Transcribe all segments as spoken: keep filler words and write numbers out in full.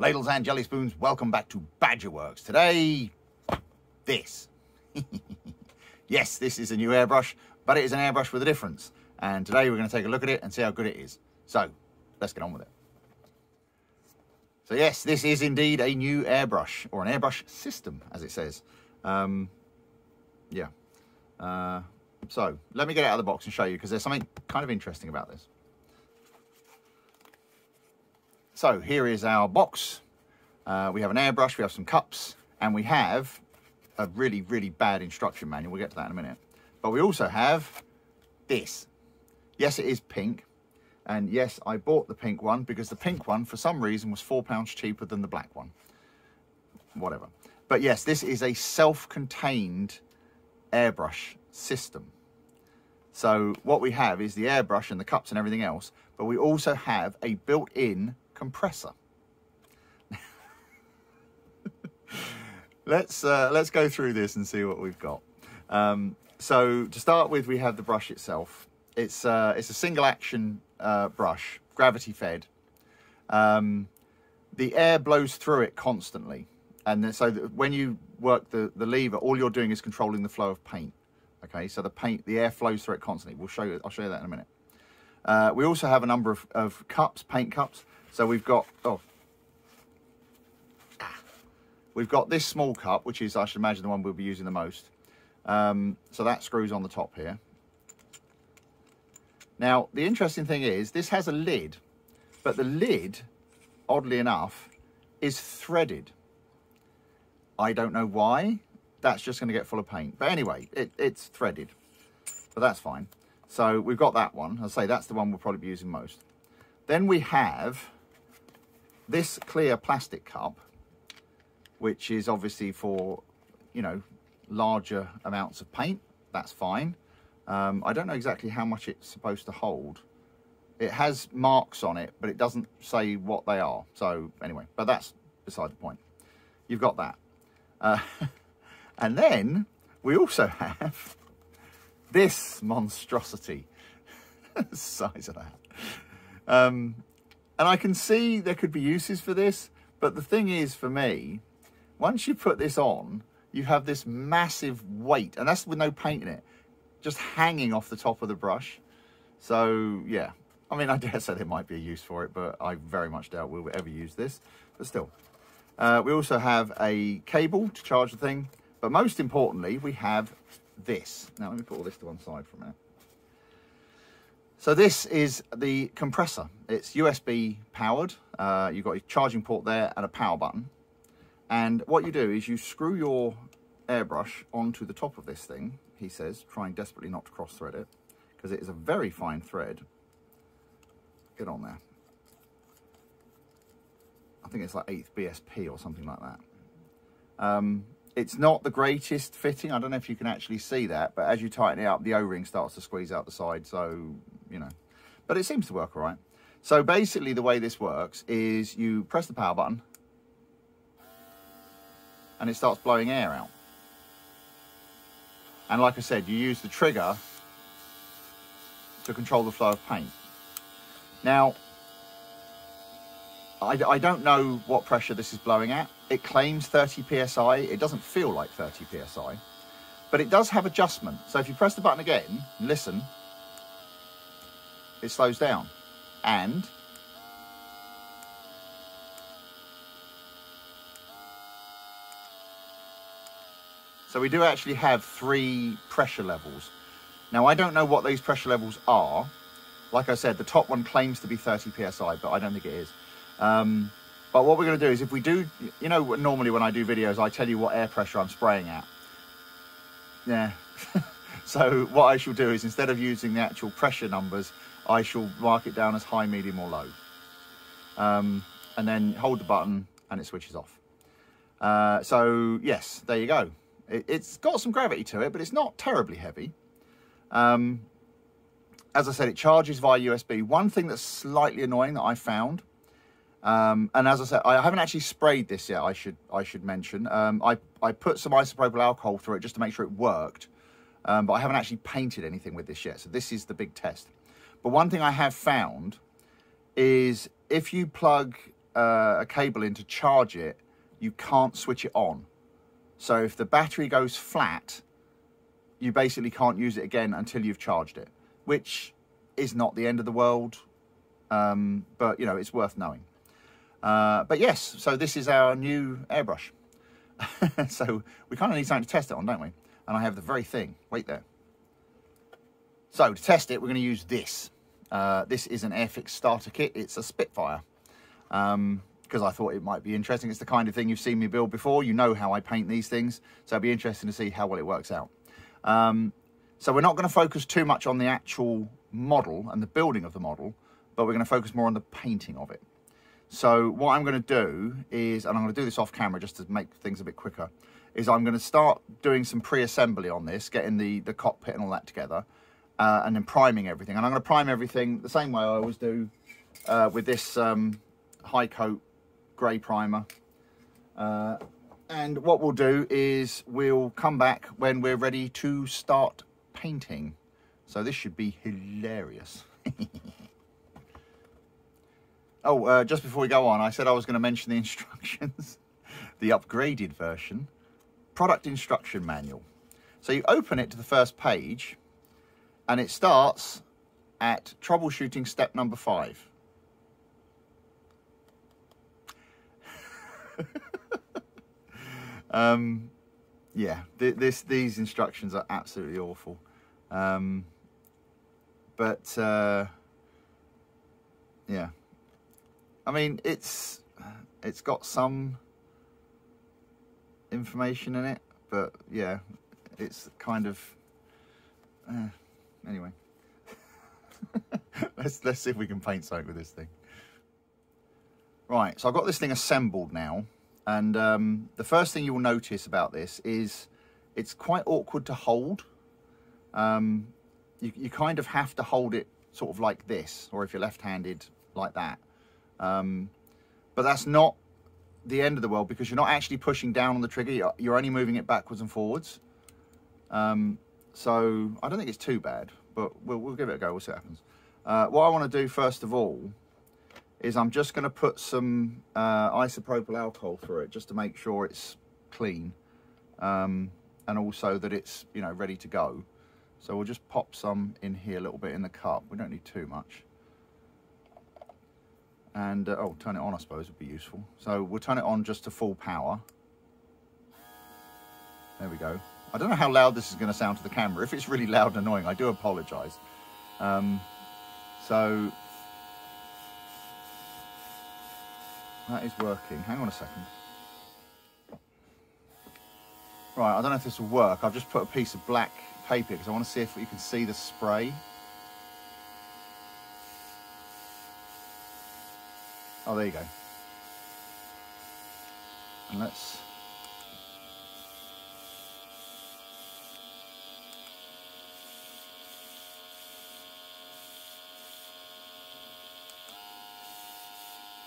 Ladles and jelly spoons, welcome back to Badgerworks. Today, this. Yes, this is a new airbrush, but it is an airbrush with a difference. And today we're going to take a look at it and see how good it is. So, let's get on with it. So yes, this is indeed a new airbrush, or an airbrush system, as it says. Um, yeah. Uh, so, let me get out of the box and show you, because there's something kind of interesting about this. So here is our box. Uh, we have an airbrush, we have some cups, and we have a really, really bad instruction manual. We'll get to that in a minute. But we also have this. Yes, it is pink. And yes, I bought the pink one because the pink one, for some reason, was four pounds cheaper than the black one. Whatever. But yes, this is a self-contained airbrush system. So what we have is the airbrush and the cups and everything else, but we also have a built-in compressor. let's uh, let's go through this and see what we've got. Um, so to start with, we have the brush itself. It's uh, it's a single action uh, brush, gravity fed. Um, the air blows through it constantly, and then, so that when you work the the lever, all you're doing is controlling the flow of paint. Okay, so the paint, the air flows through it constantly. We'll show you. I'll show you that in a minute. Uh, we also have a number of, of cups, paint cups. So we've got, oh, ah, we've got this small cup, which is, I should imagine, the one we'll be using the most. Um, so that screws on the top here. Now, the interesting thing is, this has a lid, but the lid, oddly enough, is threaded. I don't know why. That's just going to get full of paint. But anyway, it, it's threaded, but that's fine. So we've got that one. I'll say that's the one we'll probably be using most. Then we have this clear plastic cup, which is obviously for, you know, larger amounts of paint. That's fine. Um, I don't know exactly how much it's supposed to hold. It has marks on it, but it doesn't say what they are. So anyway, but that's beside the point. You've got that. Uh, and then we also have this monstrosity. The size of that. Um, and I can see there could be uses for this, but the thing is, for me, once you put this on, you have this massive weight, and that's with no paint in it, just hanging off the top of the brush. So, yeah, I mean, I dare say there might be a use for it, but I very much doubt we'll ever use this, but still. Uh, we also have a cable to charge the thing, but most importantly, we have this. Now, let me put all this to one side for a minute. So this is the compressor. It's U S B powered. Uh, you've got a charging port there and a power button. And what you do is you screw your airbrush onto the top of this thing, he says, trying desperately not to cross thread it, because it is a very fine thread. Get on there. I think it's like eighth B S P or something like that. Um, it's not the greatest fitting. I don't know if you can actually see that, but as you tighten it up, the O-ring starts to squeeze out the side, so, you know, but it seems to work all right. So basically the way this works is you press the power button and it starts blowing air out. And like I said, you use the trigger to control the flow of paint. Now, I, I don't know what pressure this is blowing at. It claims thirty P S I. It doesn't feel like thirty P S I, but it does have adjustment. So if you press the button again, listen, it slows down. And so we do actually have three pressure levels. Now, I don't know what those pressure levels are. Like I said, the top one claims to be thirty P S I, but I don't think it is. Um, But what we're going to do is, if we do, you know, normally when I do videos, I tell you what air pressure I'm spraying at. Yeah. So what I shall do is, instead of using the actual pressure numbers, I shall mark it down as high, medium, or low. Um, and then hold the button and it switches off. Uh, so, yes, there you go. It, it's got some gravity to it, but it's not terribly heavy. Um, as I said, it charges via U S B. One thing that's slightly annoying that I found... Um, and as I said, I haven't actually sprayed this yet, I should I should mention. Um, I, I put some isopropyl alcohol through it just to make sure it worked. Um, but I haven't actually painted anything with this yet, so this is the big test. But one thing I have found is if you plug uh, uh, a cable in to charge it, you can't switch it on. So if the battery goes flat, you basically can't use it again until you've charged it, which is not the end of the world, um, but you know, it's worth knowing. Uh, but yes, so this is our new airbrush. So we kind of need something to test it on, don't we? And I have the very thing. Wait there. So to test it, we're going to use this. Uh, this is an Airfix starter kit. It's a Spitfire, because um, I thought it might be interesting. It's the kind of thing you've seen me build before. You know how I paint these things, so it'll be interesting to see how well it works out. Um, so we're not going to focus too much on the actual model and the building of the model, but we're going to focus more on the painting of it. So what I'm going to do is, and I'm going to do this off camera just to make things a bit quicker, is I'm going to start doing some pre-assembly on this, getting the, the cockpit and all that together, uh, and then priming everything. And I'm going to prime everything the same way I always do uh, with this um, high coat grey primer. Uh, and what we'll do is we'll come back when we're ready to start painting. So this should be hilarious. Oh, uh, just before we go on, I said I was going to mention the instructions. The upgraded version. Product instruction manual. So you open it to the first page, and it starts at troubleshooting step number five. um, yeah, th this, these instructions are absolutely awful. Um, but, uh, yeah. I mean, it's it's got some information in it, but yeah, it's kind of uh, anyway. let's let's see if we can paint something with this thing. Right, so I've got this thing assembled now, and um, the first thing you will notice about this is it's quite awkward to hold. Um, you you kind of have to hold it sort of like this, or if you're left-handed, like that. Um, but that's not the end of the world, because you're not actually pushing down on the trigger. You're, you're only moving it backwards and forwards. Um, so I don't think it's too bad, but we'll, we'll give it a go. We'll see what happens. Uh, what I want to do first of all is I'm just going to put some uh, isopropyl alcohol through it just to make sure it's clean. Um, and also that it's, you know, ready to go. So we'll just pop some in here a little bit in the cup. We don't need too much. And, uh, oh, turn it on, I suppose, would be useful. So we'll turn it on just to full power. There we go. I don't know how loud this is going to sound to the camera. If it's really loud and annoying, I do apologise. Um, so, that is working. Hang on a second. Right, I don't know if this will work. I've just put a piece of black paper because I want to see if you can see the spray. Oh, there you go. And let's...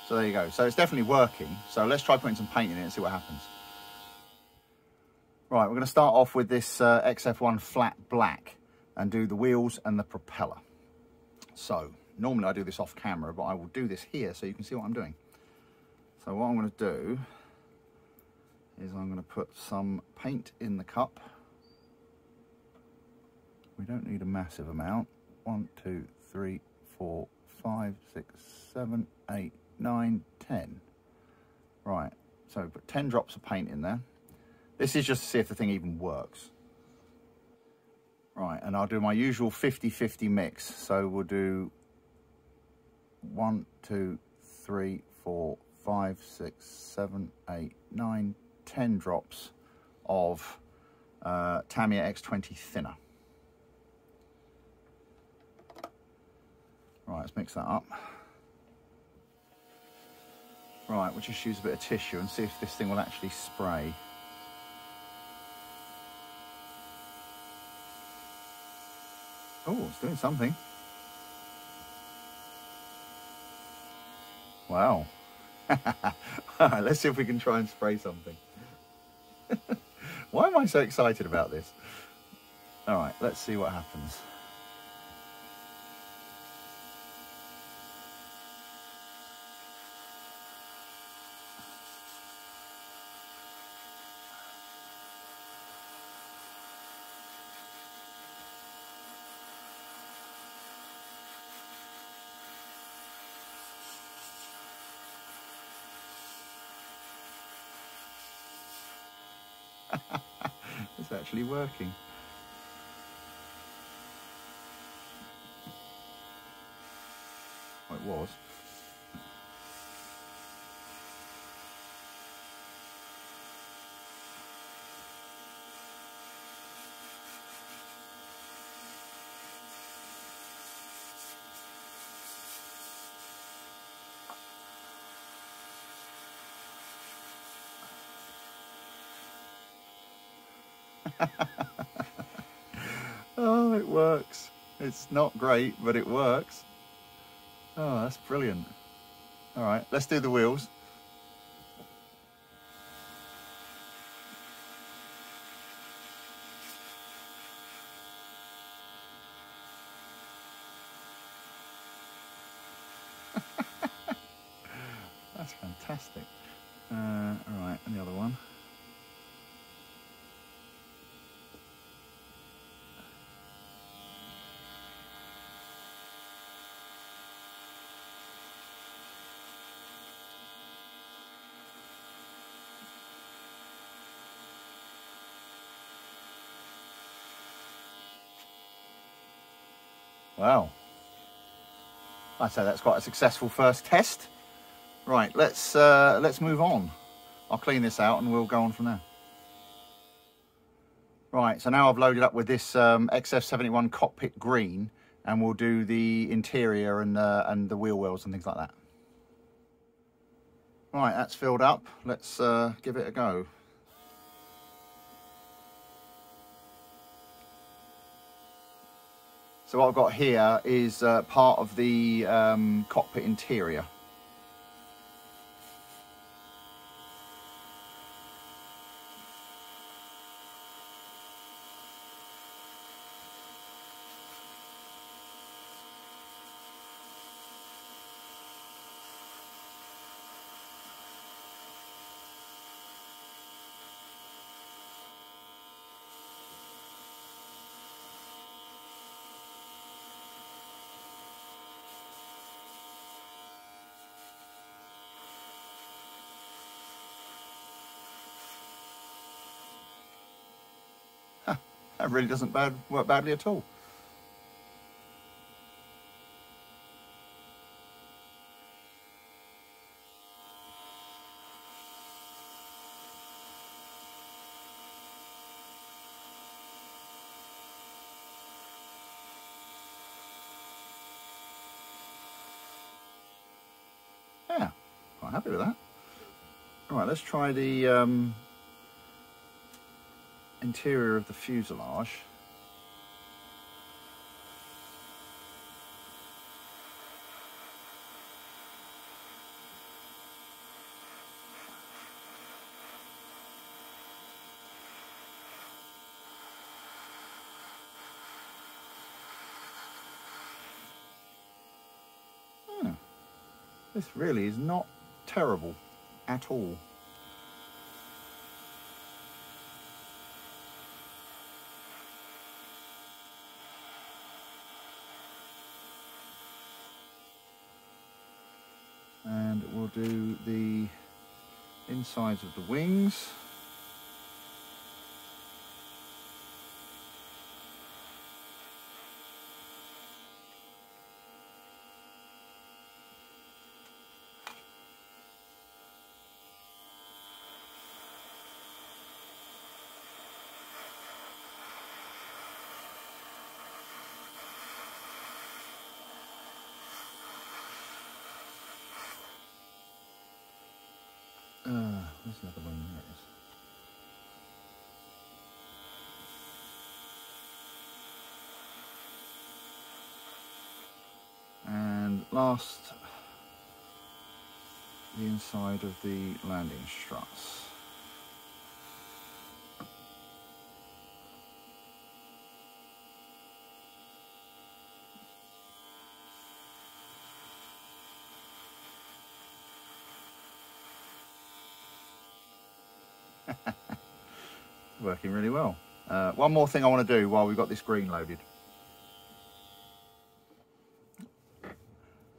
So there you go. So it's definitely working. So let's try putting some paint in it and see what happens. Right, we're going to start off with this uh, X F one flat black and do the wheels and the propeller. So... normally I do this off camera, but I will do this here so you can see what I'm doing. So what I'm going to do is I'm going to put some paint in the cup. We don't need a massive amount. One, two, three, four, five, six, seven, eight, nine, ten. Right, so put ten drops of paint in there. This is just to see if the thing even works. Right, and I'll do my usual fifty fifty mix. So we'll do... one, two, three, four, five, six, seven, eight, nine, ten drops of uh, Tamiya X twenty thinner. Right, let's mix that up. Right, we'll just use a bit of tissue and see if this thing will actually spray. Oh, it's doing something. Wow. Let's see if we can try and spray something. Why am I so excited about this? All right, let's see what happens. actually working. Well, it was. Oh, it works. It's not great, but it works. Oh, that's brilliant. All right, let's do the wheels. That's fantastic. Uh, all right, and the other one. Wow, I'd say that's quite a successful first test. Right, let's uh, let's move on. I'll clean this out and we'll go on from there. Right, so now I've loaded up with this um, X F seventy-one cockpit green, and we'll do the interior and uh, and the wheel wells and things like that. Right, that's filled up. Let's uh, give it a go. So what I've got here is uh, part of the um, cockpit interior. That really doesn't bad, work badly at all. Yeah, quite happy with that. All right, let's try the um, interior of the fuselage. Hmm. This really is not terrible at all. Do the insides of the wings. Where's the other one? There it is. And last, the inside of the landing struts. Working really well. Uh, one more thing I want to do while we've got this green loaded.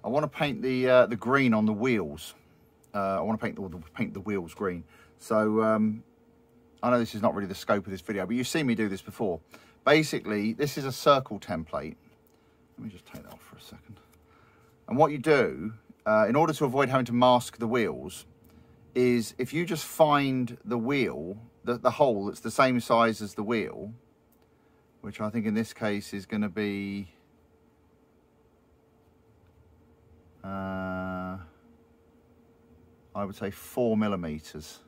I want to paint the uh, the green on the wheels. Uh, I want to paint the paint the wheels green. So um, I know this is not really the scope of this video, but you've seen me do this before. Basically, this is a circle template. Let me just take that off for a second. And what you do, uh, in order to avoid having to mask the wheels, is if you just find the wheel, the, the hole that's the same size as the wheel, which I think in this case is going to be... Uh, I would say four millimeters.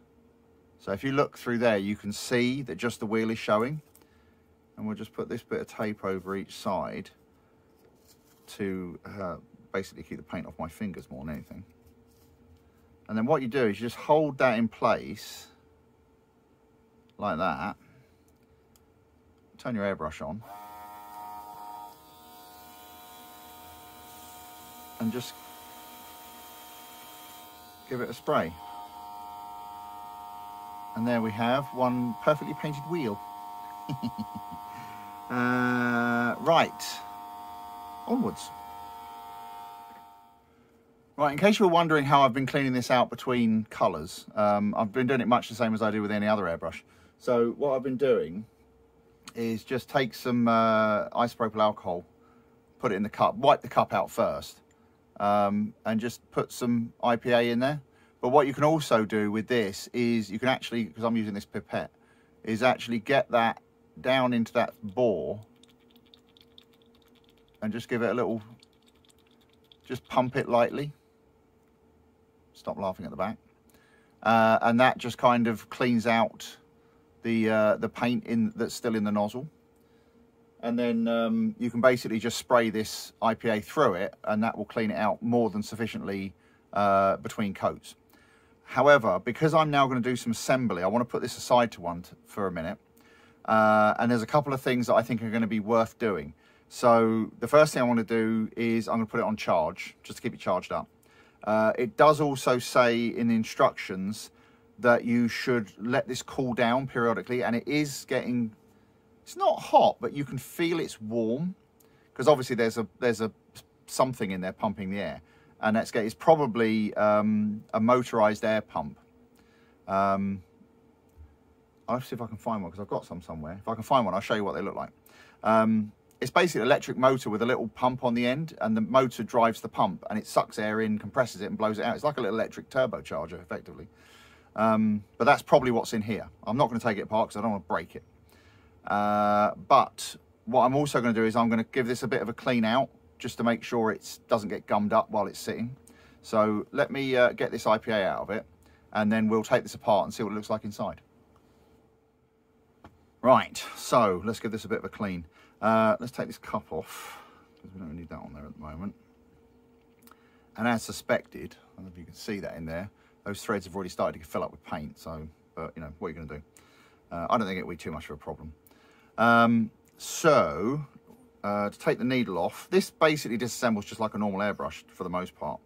So if you look through there, you can see that just the wheel is showing. And we'll just put this bit of tape over each side to uh, basically keep the paint off my fingers more than anything. And then what you do is you just hold that in place like that. Turn your airbrush on. And just give it a spray. And there we have one perfectly painted wheel. uh, right, onwards. Right, in case you were wondering how I've been cleaning this out between colours, um, I've been doing it much the same as I do with any other airbrush. So what I've been doing is just take some uh, isopropyl alcohol, put it in the cup, wipe the cup out first, um, and just put some I P A in there. But what you can also do with this is you can actually, because I'm using this pipette, is actually get that down into that bore and just give it a little, just pump it lightly. Stop laughing at the back. Uh, and that just kind of cleans out the, uh, the paint in that's still in the nozzle. And then um, you can basically just spray this I P A through it and that will clean it out more than sufficiently uh, between coats. However, because I'm now going to do some assembly, I want to put this aside to one for a minute. Uh, and there's a couple of things that I think are going to be worth doing. So the first thing I want to do is I'm going to put it on charge, just to keep it charged up. Uh, it does also say in the instructions that you should let this cool down periodically. And it is getting, it's not hot, but you can feel it's warm. Because obviously there's a, there's a something in there pumping the air. And that's it's probably um, a motorized air pump. Um, I'll see if I can find one because I've got some somewhere. If I can find one, I'll show you what they look like. Um, it's basically an electric motor with a little pump on the end, and the motor drives the pump, and it sucks air in, compresses it, and blows it out. It's like a little electric turbocharger, effectively. Um, but that's probably what's in here. I'm not going to take it apart because I don't want to break it. Uh, but what I'm also going to do is I'm going to give this a bit of a clean out, just to make sure it doesn't get gummed up while it's sitting. So let me uh, get this I P A out of it, and then we'll take this apart and see what it looks like inside. Right, so let's give this a bit of a clean. Uh, let's take this cup off, because we don't need that on there at the moment. And as suspected, I don't know if you can see that in there, those threads have already started to fill up with paint, so, but you know, what are you going to do? Uh, I don't think it would be too much of a problem. Um, so, Uh, to take the needle off. This basically disassembles just like a normal airbrush for the most part.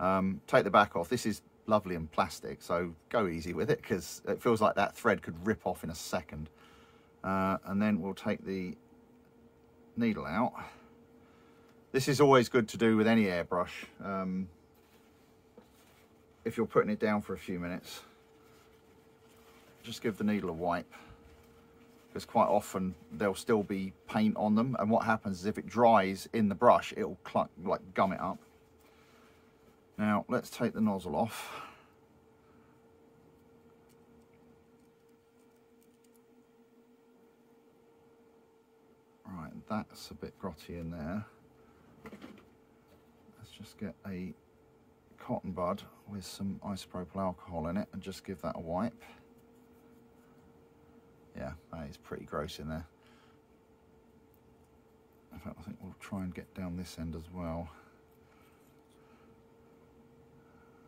Um, take the back off. This is lovely and plastic, so go easy with it because it feels like that thread could rip off in a second. Uh, and then we'll take the needle out. This is always good to do with any airbrush. Um, if you're putting it down for a few minutes, just give the needle a wipe. Because quite often there'll still be paint on them, and what happens is if it dries in the brush, it'll cluck, like gum it up. Now let's take the nozzle off. Right, that's a bit grotty in there. Let's just get a cotton bud with some isopropyl alcohol in it and just give that a wipe. Yeah, that is pretty gross in there. In fact, I think we'll try and get down this end as well.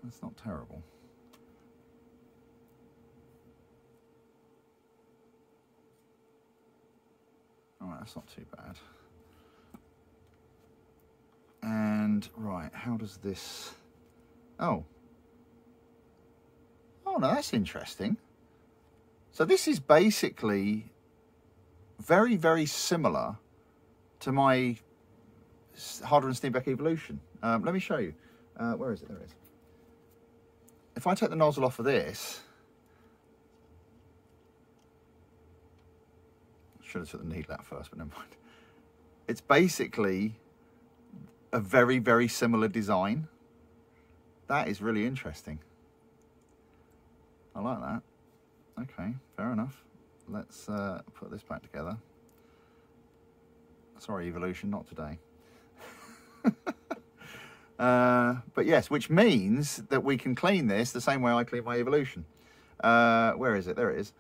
That's not terrible. All right, that's not too bad. And right, how does this... Oh. Oh, no, that's interesting. So this is basically very, very similar to my Harder and Steenbeck Evolution. Um, let me show you. Uh, where is it? There it is. If I take the nozzle off of this, Should have took the needle out first, but never mind. It's basically a very, very similar design. That is really interesting. I like that. Okay, fair enough. Let's uh, put this back together. Sorry, Evolution, not today. uh, but yes, which means that we can clean this the same way I clean my Evolution. Uh, where is it? There it is.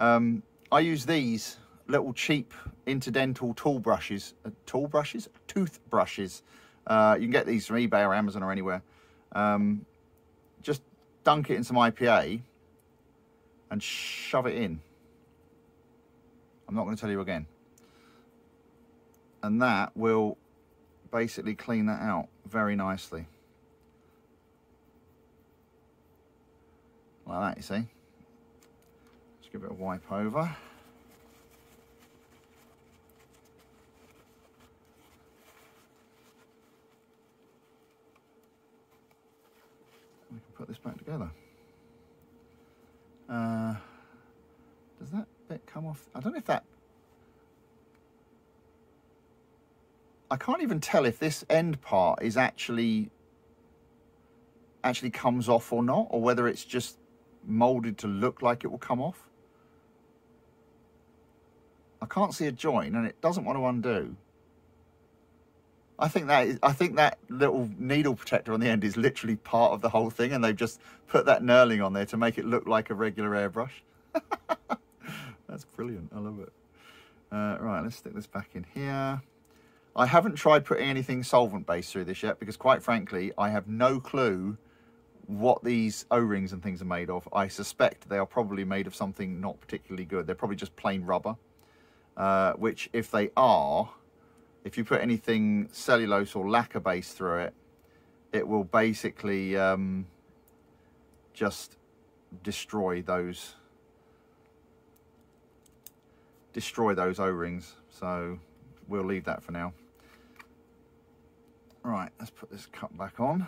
Um, I use these little cheap interdental tool brushes. Uh, tool brushes? Toothbrushes. Uh, you can get these from eBay or Amazon or anywhere. Um, just dunk it in some I P A and shove it in. I'm not going to tell you again. And that will basically clean that out very nicely. Like that, you see. Just give it a wipe over. We can put this back together. Uh, does that bit come off? I don't know if that... I can't even tell if this end part is actually actually comes off or not, or whether it's just molded to look like it will come off. I can't see a join, and it doesn't want to undo. I think that is, I think that little needle protector on the end is literally part of the whole thing, and they've just put that knurling on there to make it look like a regular airbrush. That's brilliant. I love it. Uh, right, let's stick this back in here. I haven't tried putting anything solvent-based through this yet because, quite frankly, I have no clue what these O-rings and things are made of. I suspect they are probably made of something not particularly good. They're probably just plain rubber, uh, which, if they are, if you put anything cellulose or lacquer-based through it, it will basically um, just destroy those, destroy those O-rings. So we'll leave that for now. Right, let's put this cup back on.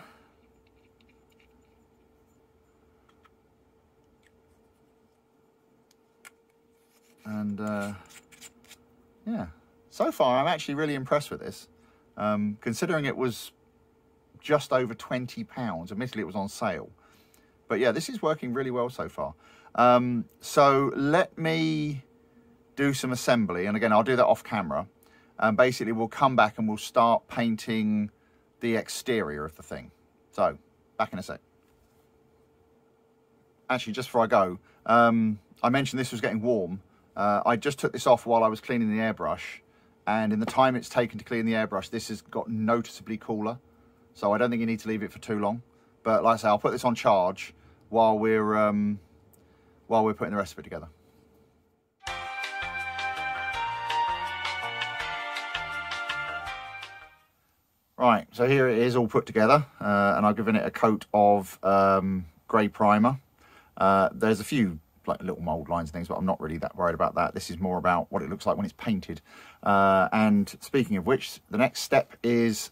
And uh, yeah, so far I'm actually really impressed with this. Um, considering it was just over twenty pounds, admittedly it was on sale. But yeah, this is working really well so far. Um, so let me do some assembly. And again, I'll do that off camera. And basically we'll come back and we'll start painting the exterior of the thing. So, back in a sec. Actually, just before I go, um, I mentioned this was getting warm. Uh, I just took this off while I was cleaning the airbrush, and in the time it's taken to clean the airbrush, this has got noticeably cooler. So I don't think you need to leave it for too long. But like I say, I'll put this on charge while we're, um, while we're putting the rest of it together. Right, so here it is all put together, uh, and I've given it a coat of um, grey primer. Uh, there's a few like little mould lines and things, but I'm not really that worried about that. This is more about what it looks like when it's painted. Uh, and speaking of which, the next step is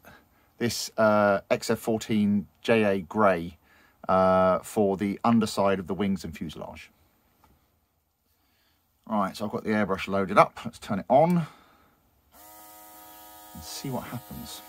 this uh, X F fourteen J A grey uh, for the underside of the wings and fuselage. Right, so I've got the airbrush loaded up. Let's turn it on and see what happens.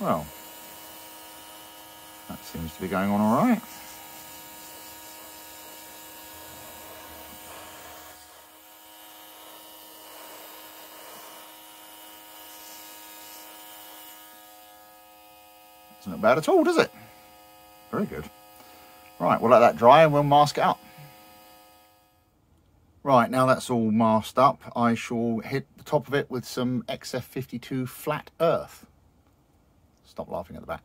Well, that seems to be going on all right. Doesn't look bad at all, does it? Very good. Right, we'll let that dry and we'll mask it up. Right, now that's all masked up, I shall hit the top of it with some X F fifty-two flat earth. Stop laughing at the back.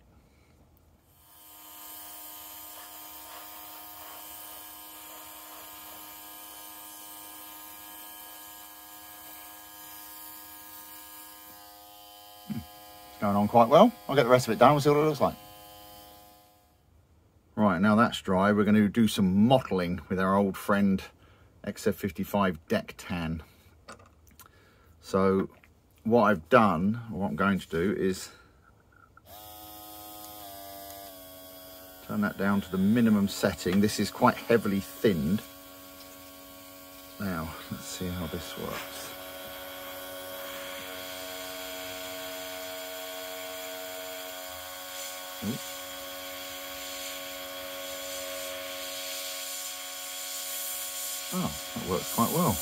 going on quite well. I'll get the rest of it done, we'll see what it looks like. Right, now that's dry, we're going to do some mottling with our old friend X F fifty-five deck tan. So what I've done, or what I'm going to do, is turn that down to the minimum setting. This is quite heavily thinned. Now, let's see how this works. Oops. Oh, that works quite well.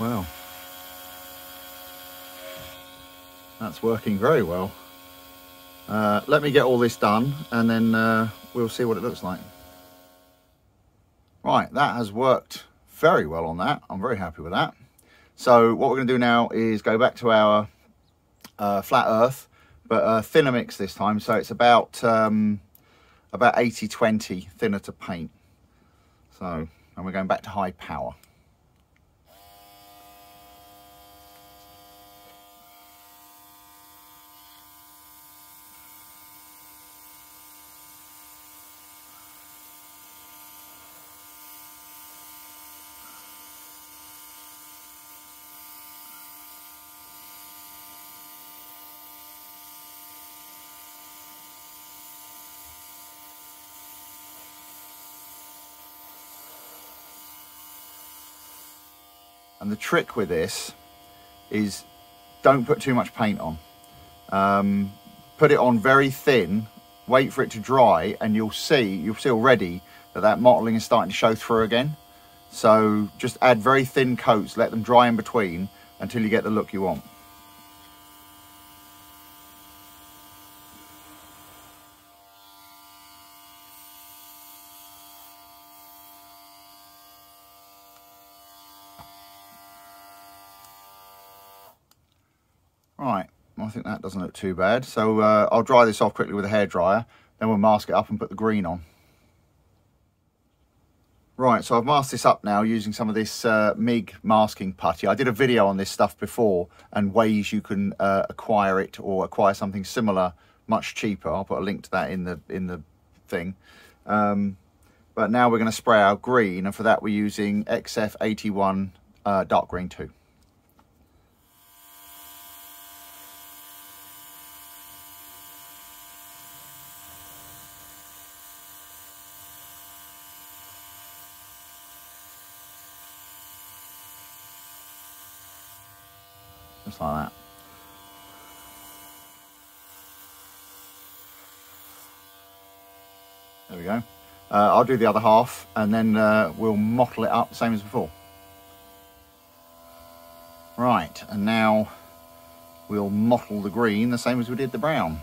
Wow, that's working very well. Uh, let me get all this done and then uh, we'll see what it looks like. Right, that has worked very well on that. I'm very happy with that. So what we're going to do now is go back to our uh, flat earth, but uh, thinner mix this time. So it's about um, about eighty twenty thinner to paint. So, and we're going back to high power. And the trick with this is don't put too much paint on. Um, put it on very thin, wait for it to dry, and you'll see, you'll see already that that mottling is starting to show through again. So just add very thin coats, let them dry in between until you get the look you want. Right, I think that doesn't look too bad. So uh, I'll dry this off quickly with a hairdryer, then we'll mask it up and put the green on. Right, so I've masked this up now using some of this uh, M I G masking putty. I did a video on this stuff before and ways you can uh, acquire it or acquire something similar much cheaper. I'll put a link to that in the, in the thing. Um, but now we're going to spray our green, and for that we're using X F eighty-one uh, dark green two. Just like that. There we go. Uh, I'll do the other half and then uh, we'll mottle it up, same as before. Right, and now we'll mottle the green the same as we did the brown.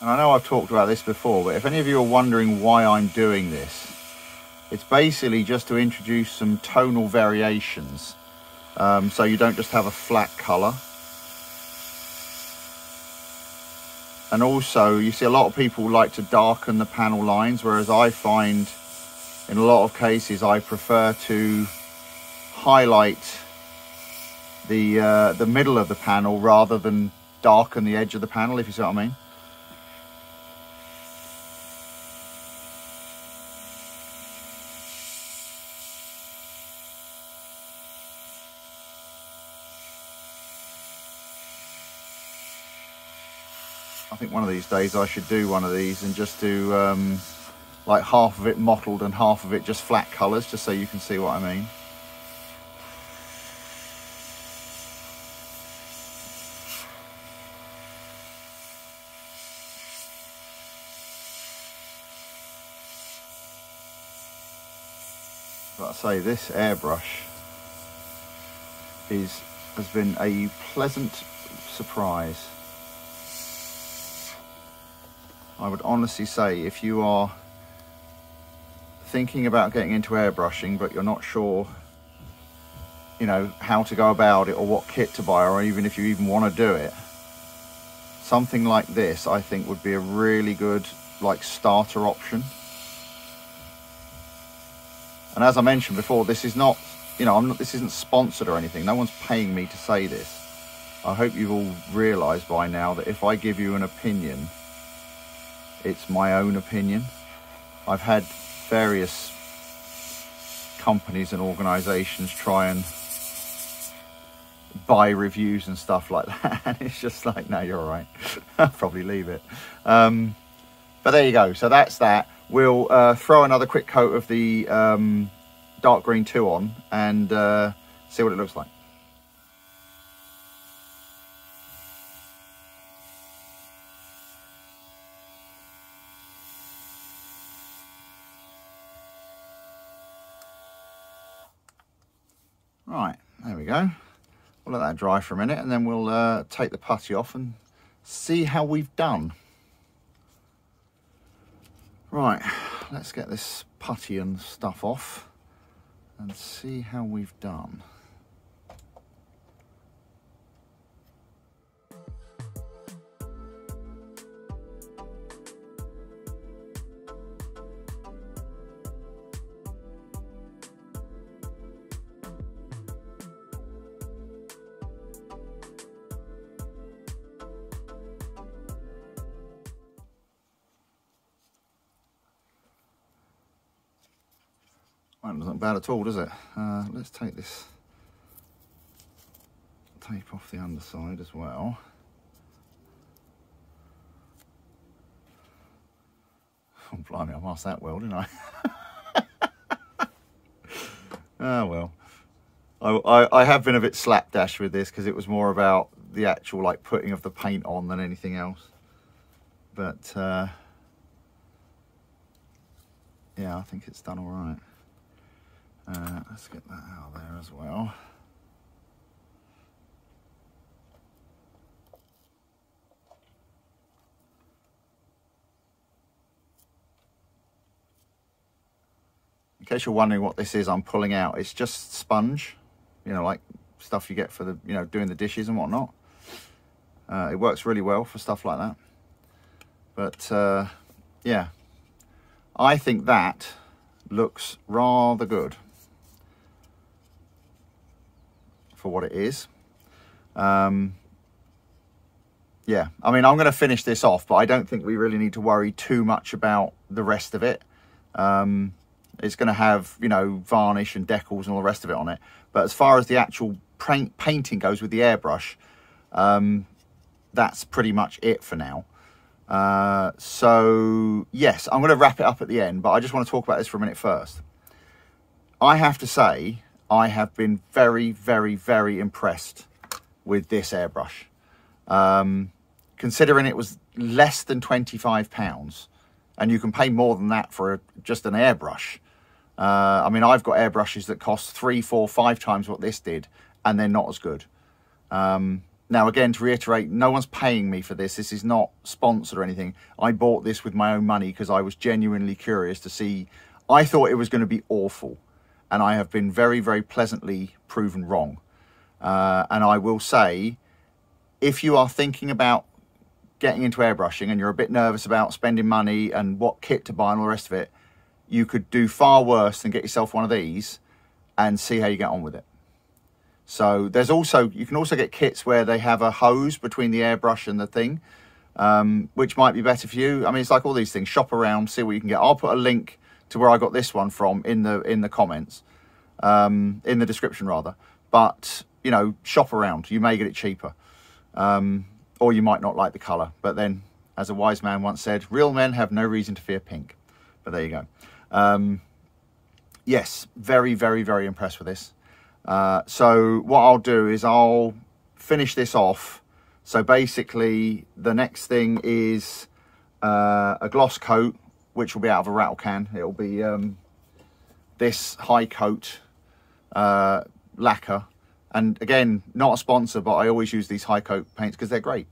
And I know I've talked about this before, but if any of you are wondering why I'm doing this, it's basically just to introduce some tonal variations, um, so you don't just have a flat colour. And also, you see a lot of people like to darken the panel lines, whereas I find in a lot of cases I prefer to highlight the, uh, the middle of the panel rather than darken the edge of the panel, if you see what I mean. I think one of these days I should do one of these and just do um, like half of it mottled and half of it just flat colours, just so you can see what I mean. Like I say, this airbrush is has been a pleasant surprise. I would honestly say, if you are thinking about getting into airbrushing but you're not sure, you know, how to go about it or what kit to buy, or even if you even want to do it, something like this I think would be a really good like starter option. And as I mentioned before, this is not, you know, I'm not, this isn't sponsored or anything. No one's paying me to say this. I hope you've all realised by now that if I give you an opinion, it's my own opinion. I've had various companies and organisations try and buy reviews and stuff like that, and it's just like, no, you're all right. I'll probably leave it. Um, but there you go. So that's that. We'll uh, throw another quick coat of the um, dark green two on and uh, see what it looks like. Right, there we go. We'll let that dry for a minute and then we'll uh, take the putty off and see how we've done. Right, let's get this putty and stuff off and see how we've done. Not bad at all, does it? Uh, let's take this tape off the underside as well. Oh, blimey, I masked that well, didn't I? Ah, well. I, I, I have been a bit slapdash with this because it was more about the actual, like, putting of the paint on than anything else. But, uh, yeah, I think it's done all right. Uh, let's get that out of there as well. In case you're wondering what this is I'm pulling out, it's just sponge, you know, like stuff you get for the, you know, doing the dishes and whatnot. Uh, it works really well for stuff like that. But, uh, yeah, I think that looks rather good. For what it is. Um, yeah, I mean, I'm going to finish this off, but I don't think we really need to worry too much about the rest of it. Um, it's going to have, you know, varnish and decals and all the rest of it on it. But as far as the actual paint painting goes with the airbrush, um, that's pretty much it for now. Uh, so, yes, I'm going to wrap it up at the end, but I just want to talk about this for a minute first. I have to say, I have been very, very, very impressed with this airbrush. Um, considering it was less than twenty-five pounds, and you can pay more than that for a, just an airbrush. Uh, I mean, I've got airbrushes that cost three, four, five times what this did, and they're not as good. Um, now, again, to reiterate, no one's paying me for this. This is not sponsored or anything. I bought this with my own money because I was genuinely curious to see. I thought it was going to be awful. And I have been very, very pleasantly proven wrong. Uh, and I will say, if you are thinking about getting into airbrushing and you're a bit nervous about spending money and what kit to buy and all the rest of it, you could do far worse than get yourself one of these and see how you get on with it. So there's also, you can also get kits where they have a hose between the airbrush and the thing, um, which might be better for you. I mean, it's like all these things. Shop around, see what you can get. I'll put a link to where I got this one from in the in the comments, um, in the description rather. But, you know, shop around. You may get it cheaper, um, or you might not like the colour. But then, as a wise man once said, real men have no reason to fear pink. But there you go. Um, yes, very, very, very impressed with this. Uh, so what I'll do is I'll finish this off. So basically, the next thing is uh, a gloss coat, which will be out of a rattle can. It'll be um, this high coat uh, lacquer. And again, not a sponsor, but I always use these high coat paints because they're great.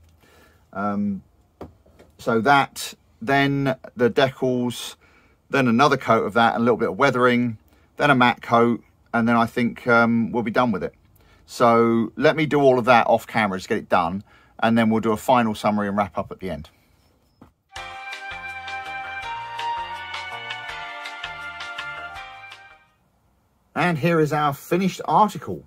Um, so that, then the decals, then another coat of that, and a little bit of weathering, then a matte coat, and then I think um, we'll be done with it. So let me do all of that off camera, just get it done, and then we'll do a final summary and wrap up at the end. And here is our finished article.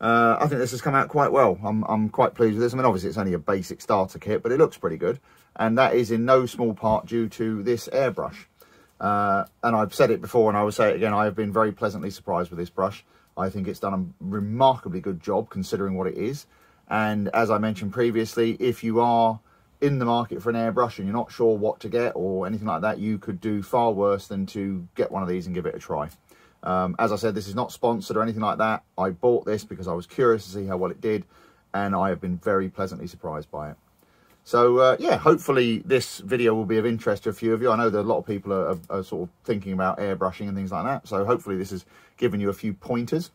Uh, I think this has come out quite well. I'm, I'm quite pleased with this. I mean, obviously it's only a basic starter kit, but it looks pretty good. And that is in no small part due to this airbrush. Uh, and I've said it before and I will say it again, I have been very pleasantly surprised with this brush. I think it's done a remarkably good job considering what it is. And as I mentioned previously, if you are in the market for an airbrush and you're not sure what to get or anything like that, you could do far worse than to get one of these and give it a try. Um, as I said, this is not sponsored or anything like that. I bought this because I was curious to see how well it did, and I have been very pleasantly surprised by it. So, uh, yeah, hopefully this video will be of interest to a few of you. I know that a lot of people are, are, are sort of thinking about airbrushing and things like that. So hopefully this has given you a few pointers.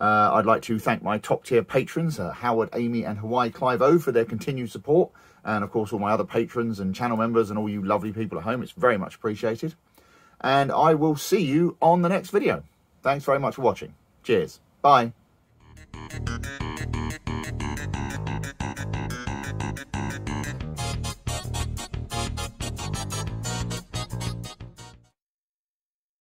Uh, I'd like to thank my top-tier patrons, uh, Howard, Amy, and Hawaii Clive O, for their continued support. And, of course, all my other patrons and channel members and all you lovely people at home. It's very much appreciated. And I will see you on the next video. Thanks very much for watching. Cheers. Bye.